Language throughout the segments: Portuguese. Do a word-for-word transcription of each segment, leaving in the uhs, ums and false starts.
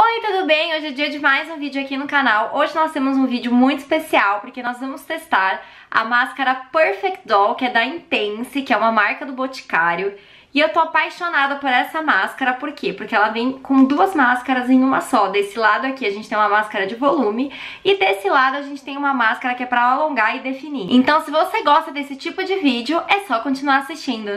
Oi, tudo bem? Hoje é dia de mais um vídeo aqui no canal. Hoje nós temos um vídeo muito especial, porque nós vamos testar a máscara Perfect Doll, que é da Intense, que é uma marca do Boticário. E eu tô apaixonada por essa máscara, por quê? Porque ela vem com duas máscaras em uma só. Desse lado aqui a gente tem uma máscara de volume e desse lado a gente tem uma máscara que é pra alongar e definir. Então se você gosta desse tipo de vídeo, é só continuar assistindo.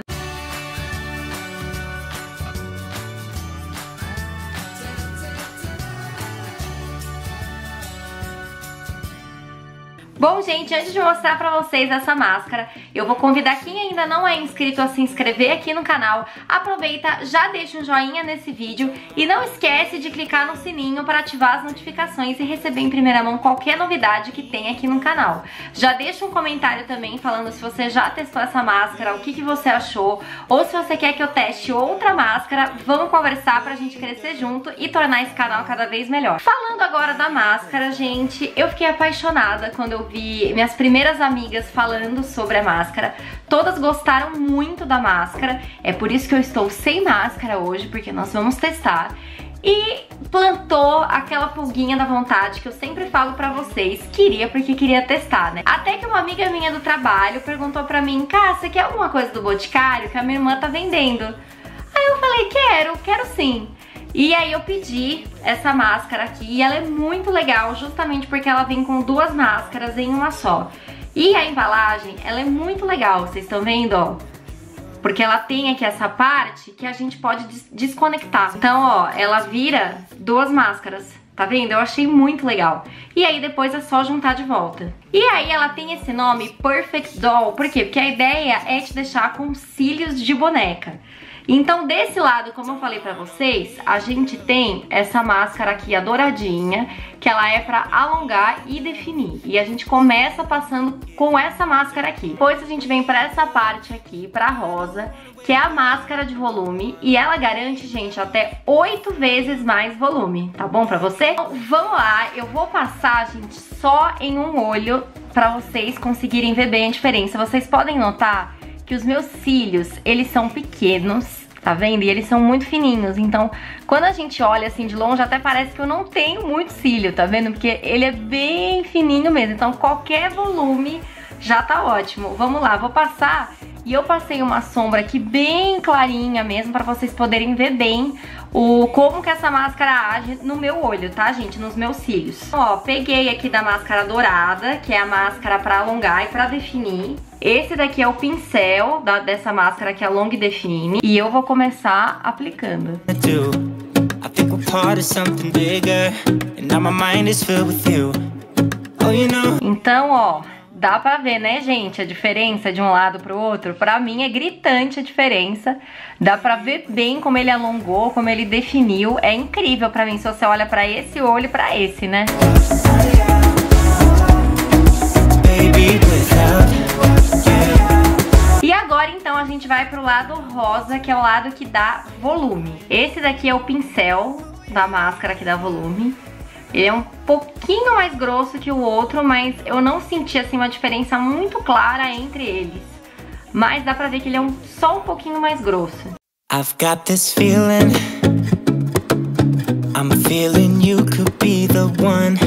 Bom, gente, antes de mostrar pra vocês essa máscara, eu vou convidar quem ainda não é inscrito a se inscrever aqui no canal. Aproveita, já deixa um joinha nesse vídeo e não esquece de clicar no sininho para ativar as notificações e receber em primeira mão qualquer novidade que tem aqui no canal. Já deixa um comentário também falando se você já testou essa máscara, o que, que você achou, ou se você quer que eu teste outra máscara. Vamos conversar pra gente crescer junto e tornar esse canal cada vez melhor. Falando agora da máscara, gente, eu fiquei apaixonada quando eu vi minhas primeiras amigas falando sobre a máscara. Todas gostaram muito da máscara. É por isso que eu estou sem máscara hoje, porque nós vamos testar. E plantou aquela pulguinha da vontade que eu sempre falo pra vocês. Queria porque queria testar, né? Até que uma amiga minha do trabalho perguntou pra mim: Cássia, quer alguma coisa do Boticário que a minha irmã tá vendendo? Aí eu falei, quero, quero sim. E aí eu pedi essa máscara aqui e ela é muito legal justamente porque ela vem com duas máscaras em uma só. E a embalagem, ela é muito legal, vocês estão vendo, ó? Porque ela tem aqui essa parte que a gente pode des desconectar. Então, ó, ela vira duas máscaras. Tá vendo? Eu achei muito legal. E aí depois é só juntar de volta. E aí ela tem esse nome, Perfect Doll. Por quê? Porque a ideia é te deixar com cílios de boneca. Então desse lado, como eu falei pra vocês, a gente tem essa máscara aqui, a douradinha, que ela é pra alongar e definir. E a gente começa passando com essa máscara aqui. Depois a gente vem pra essa parte aqui, pra rosa, que é a máscara de volume. E ela garante, gente, até oito vezes mais volume. Tá bom pra você? Então, vamos lá, eu vou passar, gente, só em um olho pra vocês conseguirem ver bem a diferença. Vocês podem notar que os meus cílios, eles são pequenos, tá vendo? E eles são muito fininhos, então quando a gente olha assim de longe até parece que eu não tenho muito cílio, tá vendo? Porque ele é bem fininho mesmo, então qualquer volume já tá ótimo. Vamos lá, vou passar... E eu passei uma sombra aqui bem clarinha mesmo, pra vocês poderem ver bem o, como que essa máscara age no meu olho, tá, gente? Nos meus cílios. Então, ó, peguei aqui da máscara dourada, que é a máscara pra alongar e pra definir. Esse daqui é o pincel da, dessa máscara que alonga e define. E eu vou começar aplicando. Então, ó... Dá pra ver, né, gente, a diferença de um lado pro outro? Pra mim é gritante a diferença. Dá pra ver bem como ele alongou, como ele definiu. É incrível pra mim, se você olha pra esse olho e pra esse, né? E agora, então, a gente vai pro lado rosa, que é o lado que dá volume. Esse daqui é o pincel da máscara que dá volume. Ele é um pouquinho mais grosso que o outro, mas eu não senti assim uma diferença muito clara entre eles. Mas dá pra ver que ele é um, só um pouquinho mais grosso. I've got this feeling. I'm feeling you could be the one.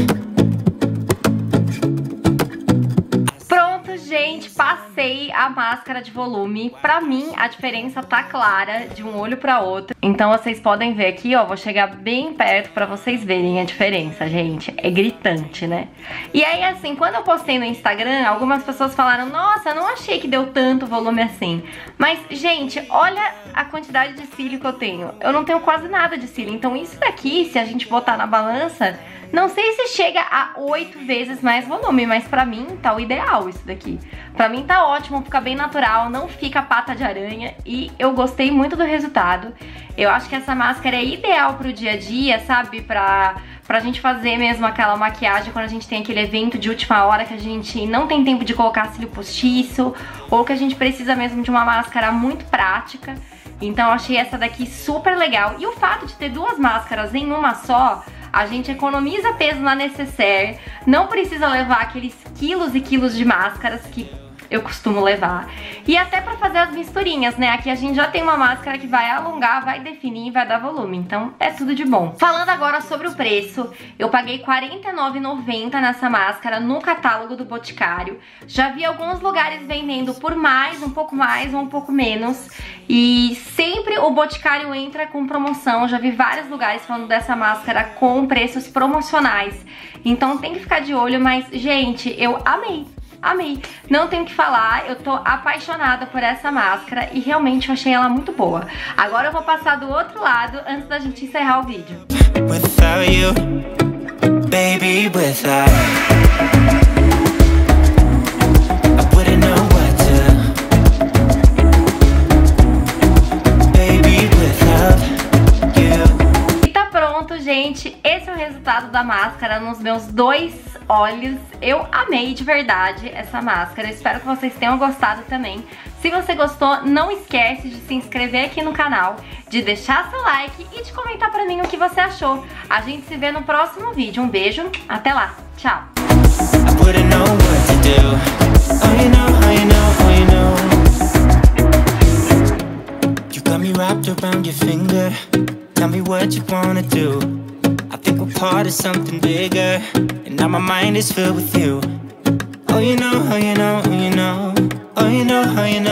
Pronto, gente, passei a máscara de volume. Pra mim, a diferença tá clara de um olho pra outro. Então vocês podem ver aqui, ó, vou chegar bem perto pra vocês verem a diferença, gente. É gritante, né? E aí, assim, quando eu postei no Instagram, algumas pessoas falaram, nossa, não achei que deu tanto volume assim. Mas, gente, olha a quantidade de cílio que eu tenho. Eu não tenho quase nada de cílio. Então isso daqui, se a gente botar na balança, não sei se chega a oito vezes mais volume, mas pra mim tá o ideal isso daqui. Pra mim tá ótimo, fica bem natural, não fica pata de aranha e eu gostei muito do resultado. Eu acho que essa máscara é ideal pro dia a dia, sabe? Pra, pra gente fazer mesmo aquela maquiagem quando a gente tem aquele evento de última hora que a gente não tem tempo de colocar cílio postiço ou que a gente precisa mesmo de uma máscara muito prática. Então eu achei essa daqui super legal. E o fato de ter duas máscaras em uma só, a gente economiza peso na necessaire, não precisa levar aqueles quilos e quilos de máscaras que eu costumo levar. E até pra fazer as misturinhas, né? Aqui a gente já tem uma máscara que vai alongar, vai definir e vai dar volume. Então é tudo de bom. Falando agora sobre o preço, eu paguei quarenta e nove reais e noventa centavos nessa máscara no catálogo do Boticário. Já vi alguns lugares vendendo por mais, um pouco mais ou um pouco menos. E sempre o Boticário entra com promoção. Já vi vários lugares falando dessa máscara com preços promocionais. Então tem que ficar de olho, mas, gente, eu amei. Amei, não tenho o que falar, eu tô apaixonada por essa máscara e realmente eu achei ela muito boa. Agora eu vou passar do outro lado antes da gente encerrar o vídeo. Without you, baby, without you, I wouldn't know what to, baby, without you. E tá pronto, gente, esse é o resultado da máscara nos meus dois olhos. Eu amei de verdade essa máscara, eu espero que vocês tenham gostado também. Se você gostou, não esquece de se inscrever aqui no canal, de deixar seu like e de comentar pra mim o que você achou. A gente se vê no próximo vídeo, um beijo, até lá, tchau! Part of something bigger, and now my mind is filled with you. Oh, you know, oh, you know, oh, you know, oh, you know, oh, you know.